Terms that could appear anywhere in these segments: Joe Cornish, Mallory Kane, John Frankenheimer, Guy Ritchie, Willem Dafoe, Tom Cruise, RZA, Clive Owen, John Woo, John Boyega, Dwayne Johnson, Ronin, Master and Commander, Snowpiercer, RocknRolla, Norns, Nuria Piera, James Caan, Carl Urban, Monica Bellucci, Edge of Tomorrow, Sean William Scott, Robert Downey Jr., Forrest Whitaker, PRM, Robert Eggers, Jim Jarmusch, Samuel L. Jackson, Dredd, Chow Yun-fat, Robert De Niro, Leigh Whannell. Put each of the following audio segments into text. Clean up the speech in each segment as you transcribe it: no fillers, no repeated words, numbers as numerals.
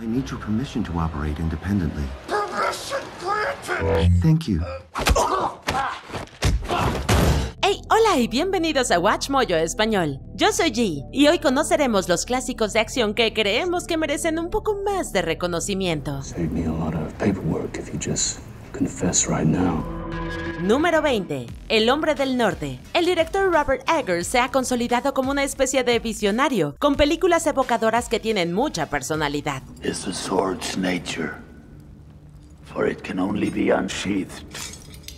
I need your permission to operate independently. Permission granted. Thank you. Hey, hola y bienvenidos a WatchMojo Español. Yo soy G y hoy conoceremos los clásicos de acción que creemos que merecen un poco más de reconocimiento. Número 20. El hombre del norte. El director Robert Eggers se ha consolidado como una especie de visionario, con películas evocadoras que tienen mucha personalidad. Es el sword's nature, for it can only be unsheathed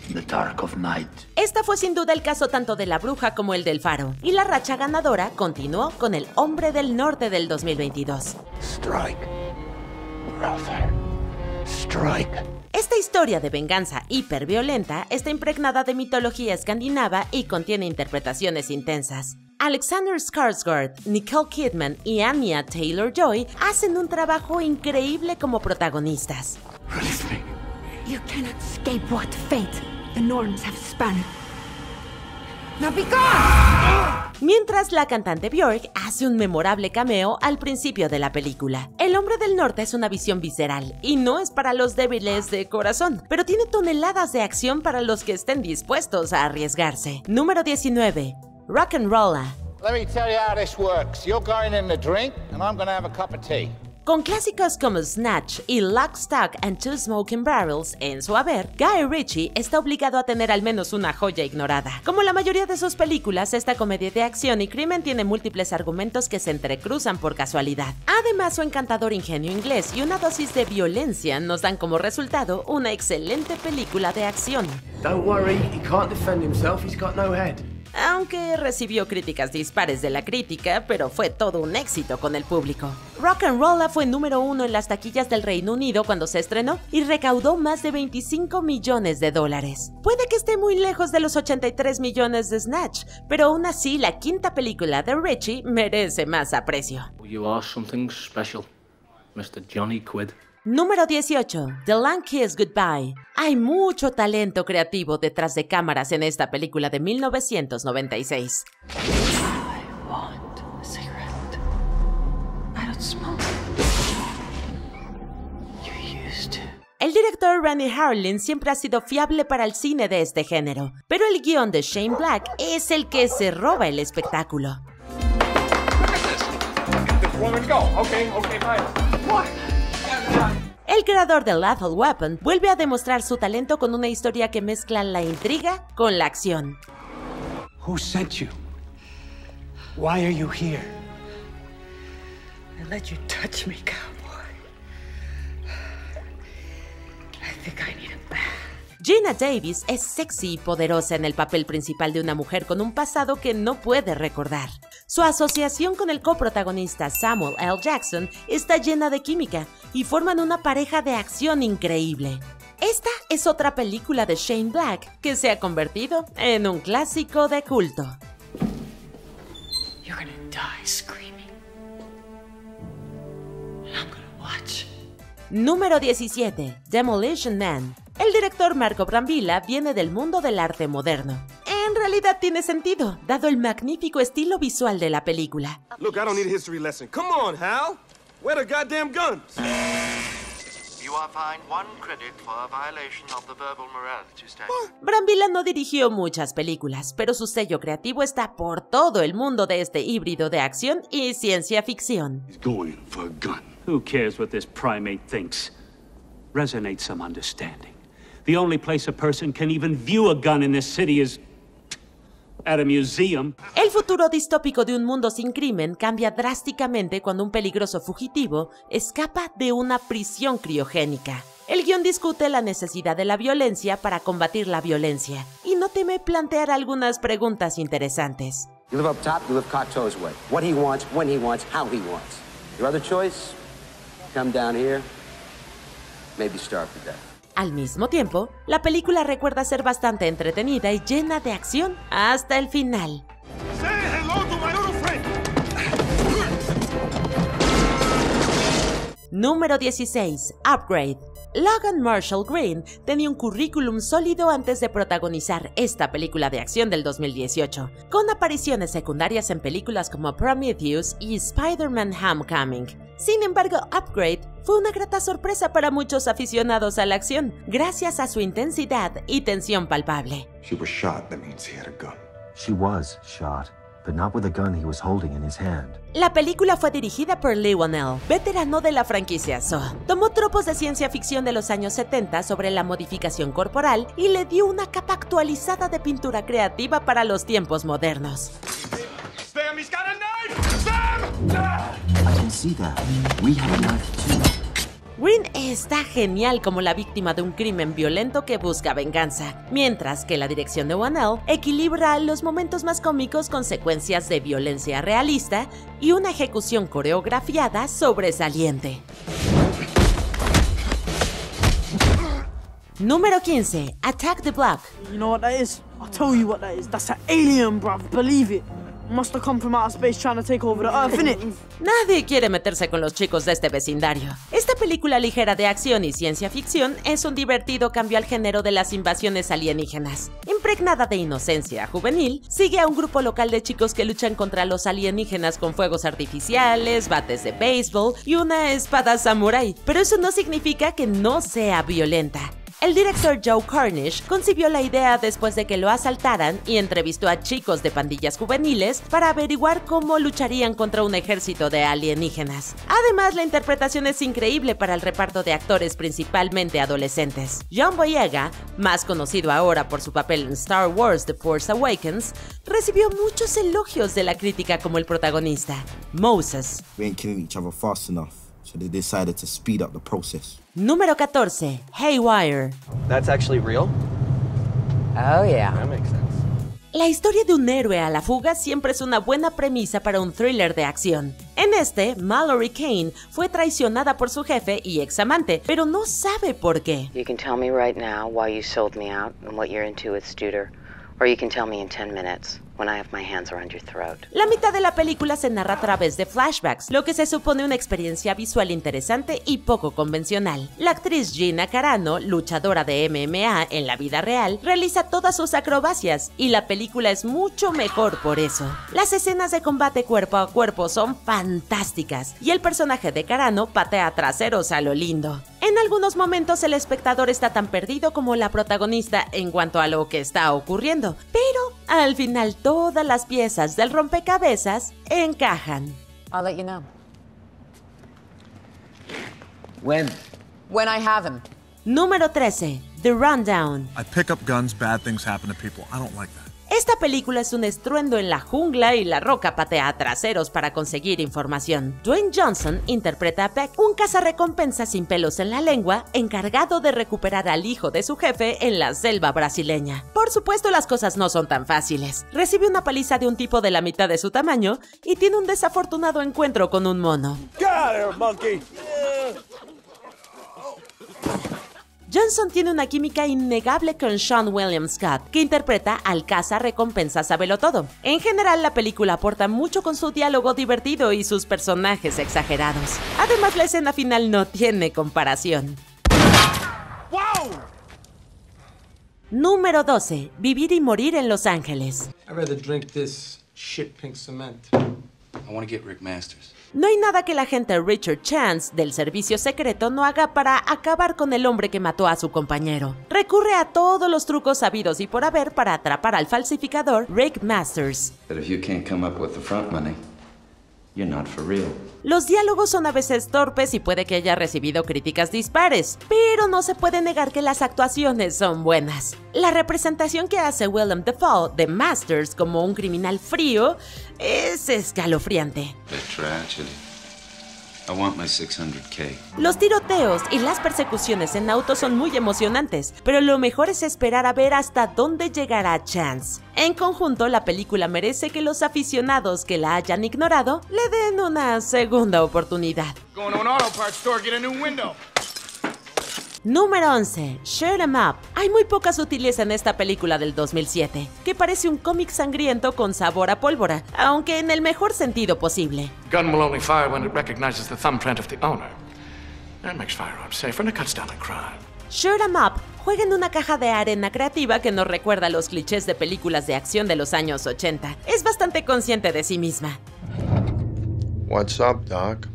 in the dark of night. Esta fue sin duda el caso tanto de La Bruja como el del Faro, y la racha ganadora continuó con El hombre del norte del 2022. Strike, brother. Strike. Esta historia de venganza hiperviolenta está impregnada de mitología escandinava y contiene interpretaciones intensas. Alexander Skarsgård, Nicole Kidman y Anya Taylor-Joy hacen un trabajo increíble como protagonistas. You cannot escape what fate the Norns have spun. Now be gone! Mientras la cantante Björk hace un memorable cameo al principio de la película. El hombre del norte es una visión visceral y no es para los débiles de corazón, pero tiene toneladas de acción para los que estén dispuestos a arriesgarse. Número 19. RocknRolla. Let me tell you how this works. You're going in to drink and I'm going to have a cup of tea. Con clásicos como Snatch y Lock, Stock and Two Smoking Barrels en su haber, Guy Ritchie está obligado a tener al menos una joya ignorada. Como la mayoría de sus películas, esta comedia de acción y crimen tiene múltiples argumentos que se entrecruzan por casualidad. Además, su encantador ingenio inglés y una dosis de violencia nos dan como resultado una excelente película de acción. Don't worry, he can't defend himself, he's got no head. Aunque recibió críticas dispares de la crítica, pero fue todo un éxito con el público. RocknRolla fue número 1 en las taquillas del Reino Unido cuando se estrenó y recaudó más de 25 millones de dólares. Puede que esté muy lejos de los 83 millones de Snatch, pero aún así la quinta película de Ritchie merece más aprecio. You are something special, Mr. Johnny Quid. Número 18. The Long Kiss Goodbye. Hay mucho talento creativo detrás de cámaras en esta película de 1996. El director Randy Harlin siempre ha sido fiable para el cine de este género, pero el guión de Shane Black es el que se roba el espectáculo. El creador de Lethal Weapon vuelve a demostrar su talento con una historia que mezcla la intriga con la acción. Who sent you? Why are you here? I let you touch me, cowboy. I think I need a bath. Gina Davis es sexy y poderosa en el papel principal de una mujer con un pasado que no puede recordar. Su asociación con el coprotagonista Samuel L. Jackson está llena de química y forman una pareja de acción increíble. Esta es otra película de Shane Black que se ha convertido en un clásico de culto. You're gonna die screaming. And I'm gonna watch. Número 17. Demolition Man. El director Marco Brambilla viene del mundo del arte moderno. En realidad tiene sentido, dado el magnífico estilo visual de la película. Look, I don't need a history lesson. Come on, Hal. Where the goddamn guns? You are fined 1 credit for a violation of the verbal morality standard. Brambilla no dirigió muchas películas, pero su sello creativo está por todo el mundo de este híbrido de acción y ciencia ficción. He's going for a gun. Who cares what this primate thinks? Resonate some understanding. The only place a person can even view a gun in this city is at a museum. El futuro distópico de un mundo sin crimen cambia drásticamente cuando un peligroso fugitivo escapa de una prisión criogénica. El guión discute la necesidad de la violencia para combatir la violencia y no teme plantear algunas preguntas interesantes. You live up top, you live cocktoes way. What he wants, when he wants, how he wants. Your other choice? Come down here. Maybe starve to death. Al mismo tiempo, la película recuerda ser bastante entretenida y llena de acción hasta el final. Número 16. Upgrade. Logan Marshall-Green tenía un currículum sólido antes de protagonizar esta película de acción del 2018, con apariciones secundarias en películas como Prometheus y Spider-Man Homecoming. Sin embargo, Upgrade fue una grata sorpresa para muchos aficionados a la acción, gracias a su intensidad y tensión palpable. She was shot, that means he had a gun. She was shot. But not with the gun he was holding in his hand. La película fue dirigida por Leigh Whannell, veterano de la franquicia Saw. Tomó tropos de ciencia ficción de los años 70 sobre la modificación corporal y le dio una capa actualizada de pintura creativa para los tiempos modernos. Sam, he's got a knife! Sam! I can see that. We have a knife too. Green está genial como la víctima de un crimen violento que busca venganza, mientras que la dirección de Whannell equilibra los momentos más cómicos con secuencias de violencia realista y una ejecución coreografiada sobresaliente. Número 15. Attack the Block. You know what that is? I'll tell you what that is. That's an alien, bruv. Believe it. Must have come from outer space trying to take over the Earth, innit? Nadie quiere meterse con los chicos de este vecindario. Esta película ligera de acción y ciencia ficción es un divertido cambio al género de las invasiones alienígenas. Impregnada de inocencia juvenil, sigue a un grupo local de chicos que luchan contra los alienígenas con fuegos artificiales, bates de béisbol y una espada samurái, pero eso no significa que no sea violenta. El director Joe Cornish concibió la idea después de que lo asaltaran y entrevistó a chicos de pandillas juveniles para averiguar cómo lucharían contra un ejército de alienígenas. Además, la interpretación es increíble para el reparto de actores principalmente adolescentes. John Boyega, más conocido ahora por su papel en Star Wars The Force Awakens, recibió muchos elogios de la crítica como el protagonista, Moses. Número 14. Haywire. That's actually real? Oh yeah. That makes sense. La historia de un héroe a la fuga siempre es una buena premisa para un thriller de acción. En este, Mallory Kane fue traicionada por su jefe y examante, pero no sabe por qué. You can tell me right now why you sold me out and what you're into with Studer, or you can tell me in 10 minutes. When I have my hands around your throat. La mitad de la película se narra a través de flashbacks, lo que se supone una experiencia visual interesante y poco convencional. La actriz Gina Carano, luchadora de MMA en la vida real, realiza todas sus acrobacias y la película es mucho mejor por eso. Las escenas de combate cuerpo a cuerpo son fantásticas y el personaje de Carano patea traseros a lo lindo. En algunos momentos el espectador está tan perdido como la protagonista en cuanto a lo que está ocurriendo, pero al final todas las piezas del rompecabezas encajan. I'll let you know. When I have him. Número 13. The Rundown. I pick up guns, bad things happen to people. I don't like that. Esta película es un estruendo en la jungla y la roca patea traseros para conseguir información. Dwayne Johnson interpreta a Beck, un cazarrecompensas sin pelos en la lengua, encargado de recuperar al hijo de su jefe en la selva brasileña. Por supuesto, las cosas no son tan fáciles. Recibe una paliza de un tipo de la mitad de su tamaño y tiene un desafortunado encuentro con un mono. Johnson tiene una química innegable con Sean William Scott, que interpreta al cazarrecompensas sabelotodo. En general, la película aporta mucho con su diálogo divertido y sus personajes exagerados. Además, la escena final no tiene comparación. ¡Wow! Número 12. Vivir y morir en Los Ángeles. No hay nada que el agente Richard Chance del servicio secreto no haga para acabar con el hombre que mató a su compañero. Recurre a todos los trucos sabidos y por haber para atrapar al falsificador Rick Masters. Los diálogos son a veces torpes y puede que haya recibido críticas dispares, pero no se puede negar que las actuaciones son buenas. La representación que hace Willem Dafoe de Masters como un criminal frío es escalofriante. Los tiroteos y las persecuciones en auto son muy emocionantes, pero lo mejor es esperar a ver hasta dónde llegará Chance. En conjunto, la película merece que los aficionados que la hayan ignorado le den una segunda oportunidad. Número 11. Shoot 'em up. Hay muy poca sutileza en esta película del 2007, que parece un cómic sangriento con sabor a pólvora, aunque en el mejor sentido posible. Gun will only fire when it recognizes the thumbprint of the owner. That makes firearms safer and it cuts down on crime. Shoot 'em up. Juega en una caja de arena creativa que nos recuerda los clichés de películas de acción de los años 80. Es bastante consciente de sí misma. What's up, Doc?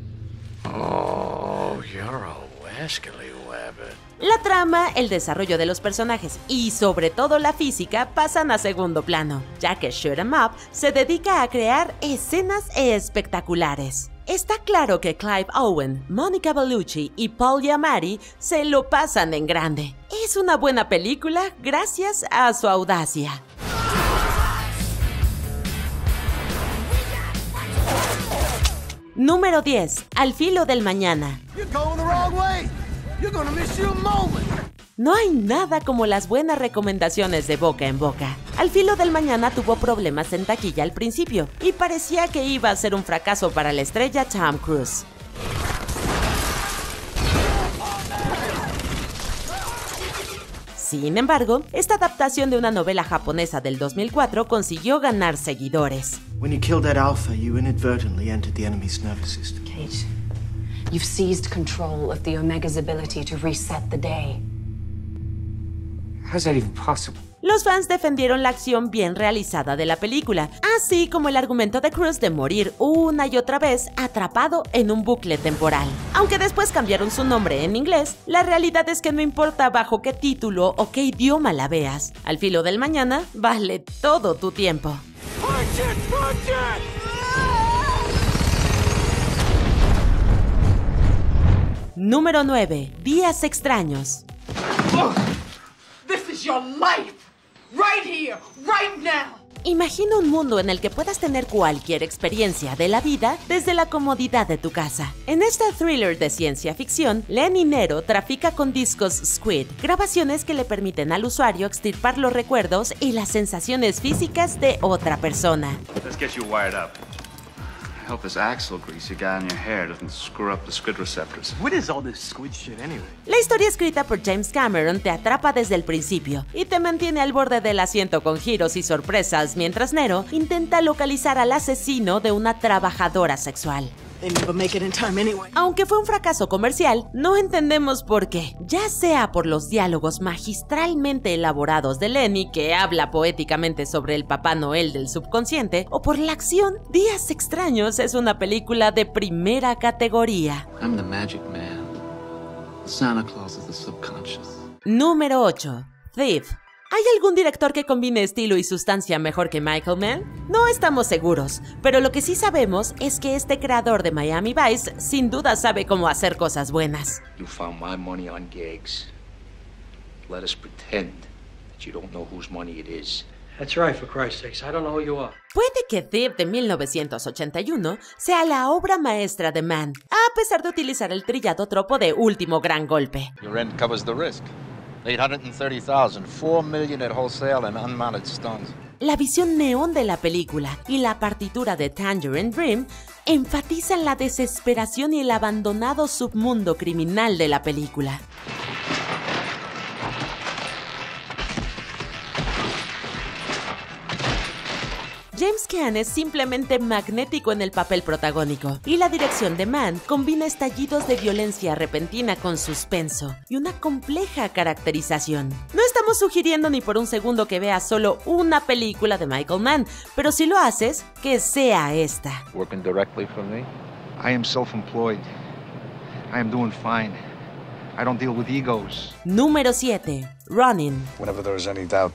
Oh, you're a wascally wabbit. La trama, el desarrollo de los personajes y sobre todo la física pasan a segundo plano, ya que Shoot 'em Up se dedica a crear escenas espectaculares. Está claro que Clive Owen, Monica Bellucci y Paul Yamari se lo pasan en grande. Es una buena película gracias a su audacia. Número 10. Al filo del mañana. No hay nada como las buenas recomendaciones de boca en boca. Al filo del mañana tuvo problemas en taquilla al principio y parecía que iba a ser un fracaso para la estrella Tom Cruise. Sin embargo, esta adaptación de una novela japonesa del 2004 consiguió ganar seguidores. Cage, you've seized control of the Omega's ability to reset the day. Los fans defendieron la acción bien realizada de la película, así como el argumento de Cruise de morir una y otra vez atrapado en un bucle temporal. Aunque después cambiaron su nombre en inglés, la realidad es que no importa bajo qué título o qué idioma la veas, al filo del mañana vale todo tu tiempo. Número 9. Días extraños. Oh. Your life, right here, right now. Imagina un mundo en el que puedas tener cualquier experiencia de la vida desde la comodidad de tu casa. En este thriller de ciencia ficción, Lenny Nero trafica con discos Squid, grabaciones que le permiten al usuario extirpar los recuerdos y las sensaciones físicas de otra persona. Let's get you wired up. Help this axle grease you got in your hair doesn't screw up the squid receptors. What is all this squid shit anyway? La historia escrita por James Cameron te atrapa desde el principio y te mantiene al borde del asiento con giros y sorpresas mientras Nero intenta localizar al asesino de una trabajadora sexual. Aunque fue un fracaso comercial, no entendemos por qué, ya sea por los diálogos magistralmente elaborados de Lenny, que habla poéticamente sobre el Papá Noel del subconsciente, o por la acción. Días extraños es una película de primera categoría. Número 8. Thief. ¿Hay algún director que combine estilo y sustancia mejor que Michael Mann? No estamos seguros, pero lo que sí sabemos es que este creador de Miami Vice sin duda sabe cómo hacer cosas buenas. Puede que Thief de 1981 sea la obra maestra de Mann, a pesar de utilizar el trillado tropo de Último Gran Golpe. La visión neón de la película y la partitura de Tangerine Dream enfatizan la desesperación y el abandonado submundo criminal de la película. James Caan es simplemente magnético en el papel protagónico, y la dirección de Mann combina estallidos de violencia repentina con suspenso y una compleja caracterización. No estamos sugiriendo ni por un segundo que veas solo una película de Michael Mann, pero si lo haces, que sea esta. Working directly for me. I am self-employed. I am doing fine. I don't deal with egos. Número 7. Running. Whenever there is any doubt,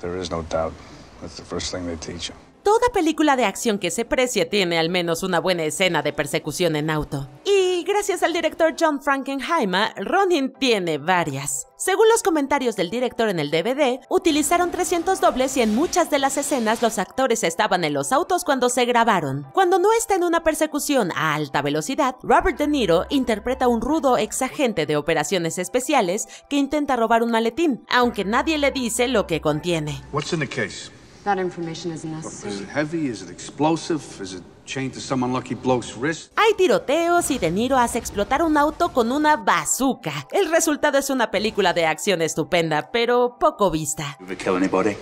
there is no doubt. That's the first thing they teach you. Toda película de acción que se precie tiene al menos una buena escena de persecución en auto. Y gracias al director John Frankenheimer, Ronin tiene varias. Según los comentarios del director en el DVD, utilizaron 300 dobles y en muchas de las escenas los actores estaban en los autos cuando se grabaron. Cuando no está en una persecución a alta velocidad, Robert De Niro interpreta a un rudo exagente de operaciones especiales que intenta robar un maletín, aunque nadie le dice lo que contiene. What's in the case? That information isn't necessary. Is it heavy? Is it explosive? Is it chained to some unlucky bloke's wrist? Hay tiroteos y De Niro hace explotar un auto con una bazooka. El resultado es una película de acción estupenda, pero poco vista. You ever kill anybody?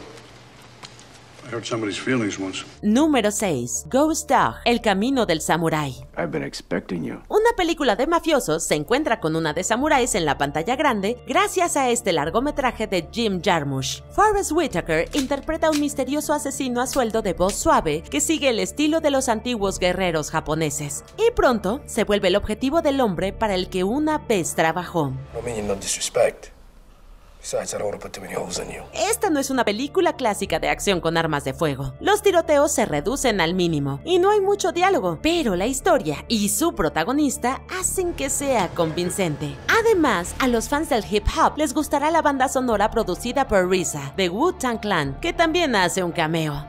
Hurt somebody's feelings once. Número 6. Ghost Dog, El camino del samurái. I've been expecting you. Una película de mafiosos se encuentra con una de samuráis en la pantalla grande gracias a este largometraje de Jim Jarmusch. Forrest Whitaker interpreta a un misterioso asesino a sueldo de voz suave que sigue el estilo de los antiguos guerreros japoneses y pronto se vuelve el objetivo del hombre para el que una vez trabajó. Esta no es una película clásica de acción con armas de fuego. Los tiroteos se reducen al mínimo y no hay mucho diálogo, pero la historia y su protagonista hacen que sea convincente. Además, a los fans del hip hop les gustará la banda sonora producida por RZA de Wu-Tang Clan, que también hace un cameo.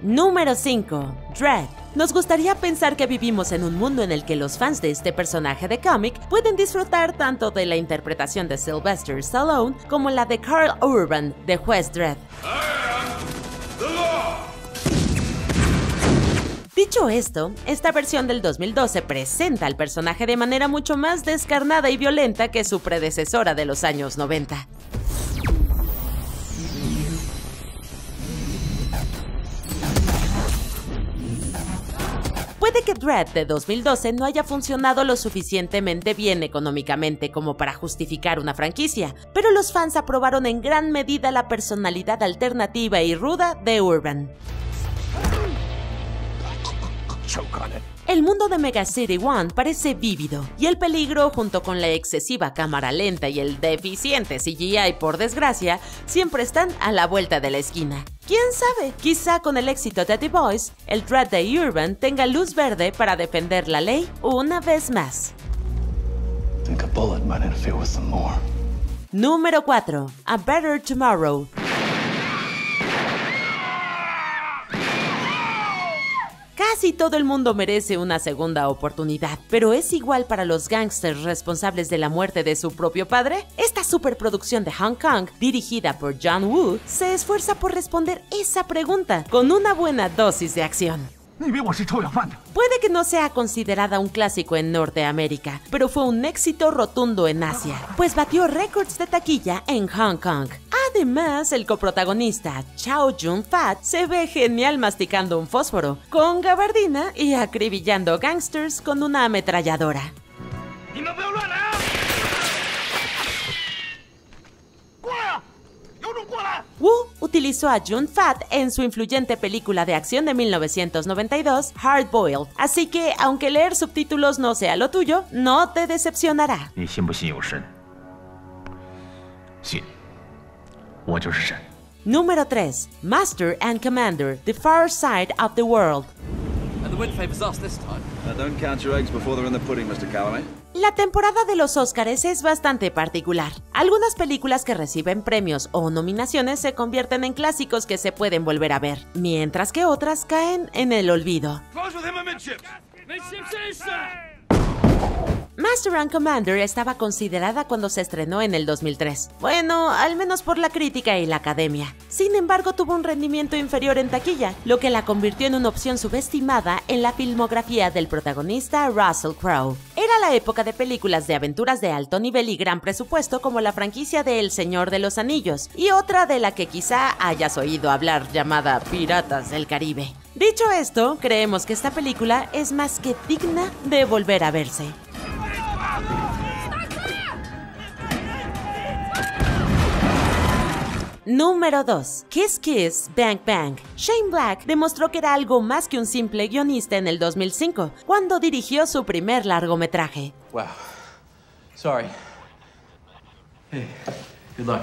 Número 5. Dredd. Nos gustaría pensar que vivimos en un mundo en el que los fans de este personaje de cómic pueden disfrutar tanto de la interpretación de Sylvester Stallone como la de Carl Urban de Juez Dredd. Dicho esto, esta versión del 2012 presenta al personaje de manera mucho más descarnada y violenta que su predecesora de los años 90. Puede que Dredd de 2012 no haya funcionado lo suficientemente bien económicamente como para justificar una franquicia, pero los fans aprobaron en gran medida la personalidad alternativa y ruda de Urban. El mundo de Mega City One parece vívido, y el peligro, junto con la excesiva cámara lenta y el deficiente CGI, por desgracia, siempre están a la vuelta de la esquina. ¿Quién sabe? Quizá con el éxito de The Boys, el Dredd de Urban tenga luz verde para defender la ley una vez más. Número 4. A Better Tomorrow. Casi todo el mundo merece una segunda oportunidad, pero ¿es igual para los gángsters responsables de la muerte de su propio padre? Esta superproducción de Hong Kong, dirigida por John Woo, se esfuerza por responder esa pregunta con una buena dosis de acción. Puede que no sea considerada un clásico en Norteamérica, pero fue un éxito rotundo en Asia, pues batió récords de taquilla en Hong Kong. Además, el coprotagonista Chow Yun-fat se ve genial masticando un fósforo, con gabardina y acribillando gangsters con una ametralladora. Woo utilizó a Yun-fat en su influyente película de acción de 1992, Hard Boiled, así que aunque leer subtítulos no sea lo tuyo, no te decepcionará. Número 3. Master and Commander, The Far Side of the World. La temporada de los Óscares es bastante particular. Algunas películas que reciben premios o nominaciones se convierten en clásicos que se pueden volver a ver, mientras que otras caen en el olvido. Master and Commander estaba considerada cuando se estrenó en el 2003. Bueno, al menos por la crítica y la academia. Sin embargo, tuvo un rendimiento inferior en taquilla, lo que la convirtió en una opción subestimada en la filmografía del protagonista Russell Crowe. Era la época de películas de aventuras de alto nivel y gran presupuesto como la franquicia de El Señor de los Anillos y otra de la que quizá hayas oído hablar llamada Piratas del Caribe. Dicho esto, creemos que esta película es más que digna de volver a verse. Número 2. Kiss Kiss, Bang Bang. Shane Black demostró que era algo más que un simple guionista en el 2005, cuando dirigió su primer largometraje. Wow. Sorry. Hey, good luck.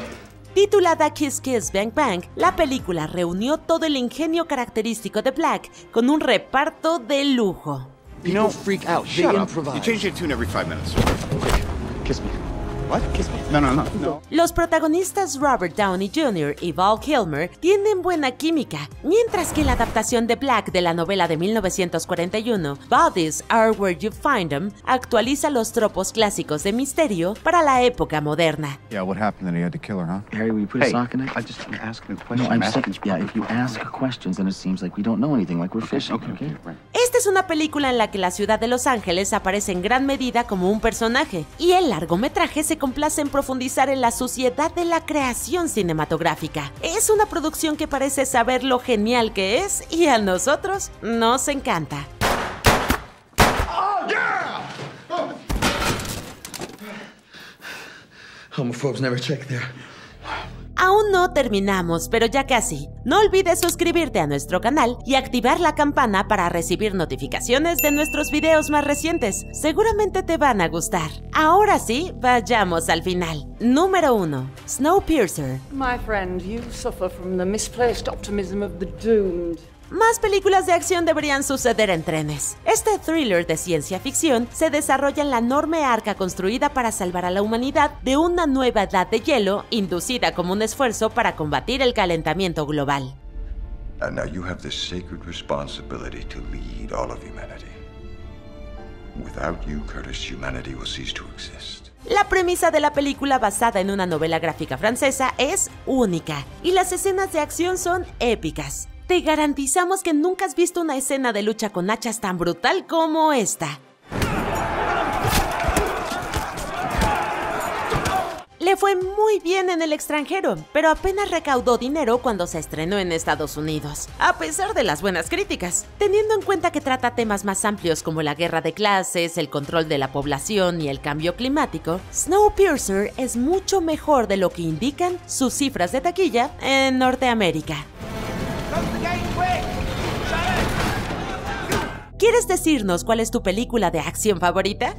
Titulada Kiss Kiss Bang Bang, la película reunió todo el ingenio característico de Black con un reparto de lujo. People freak out. They improvise. You change your tune every 5 minutes. Kiss me. What? Kiss me. No, no, no, no. Los protagonistas Robert Downey Jr. y Val Kilmer tienen buena química, mientras que la adaptación de Black de la novela de 1941, Bodies Are Where You Find Them, actualiza los tropos clásicos de misterio para la época moderna. Yeah, what happened that he had to kill her, huh? Harry, will you put a sock in it? I just asked a question. No, I'm saying, yeah, if you ask questions, then it seems like we don't know anything, like we're fishing. Okay. Right. Esta es una película en la que la ciudad de Los Ángeles aparece en gran medida como un personaje, y el largometraje se complace en profundizar en la suciedad de la creación cinematográfica. Es una producción que parece saber lo genial que es y a nosotros nos encanta. Homophobes never check there. Aún no terminamos, pero ya casi. No olvides suscribirte a nuestro canal y activar la campana para recibir notificaciones de nuestros videos más recientes. Seguramente te van a gustar. Ahora sí, vayamos al final. Número 1. Snowpiercer. My friend, you suffer from the misplaced optimism of the doomed. Más películas de acción deberían suceder en trenes. Este thriller de ciencia ficción se desarrolla en la enorme arca construida para salvar a la humanidad de una nueva edad de hielo, inducida como un esfuerzo para combatir el calentamiento global. And now you have the sacred responsibility to lead all of humanity. Without you, Curtis, humanity will cease to exist. La premisa de la película, basada en una novela gráfica francesa, es única y las escenas de acción son épicas. Te garantizamos que nunca has visto una escena de lucha con hachas tan brutal como esta. Le fue muy bien en el extranjero, pero apenas recaudó dinero cuando se estrenó en Estados Unidos, a pesar de las buenas críticas. Teniendo en cuenta que trata temas más amplios como la guerra de clases, el control de la población y el cambio climático, Snowpiercer es mucho mejor de lo que indican sus cifras de taquilla en Norteamérica. ¿Quieres decirnos cuál es tu película de acción favorita?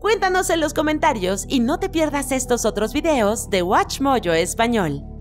Cuéntanos en los comentarios y no te pierdas estos otros videos de WatchMojo Español.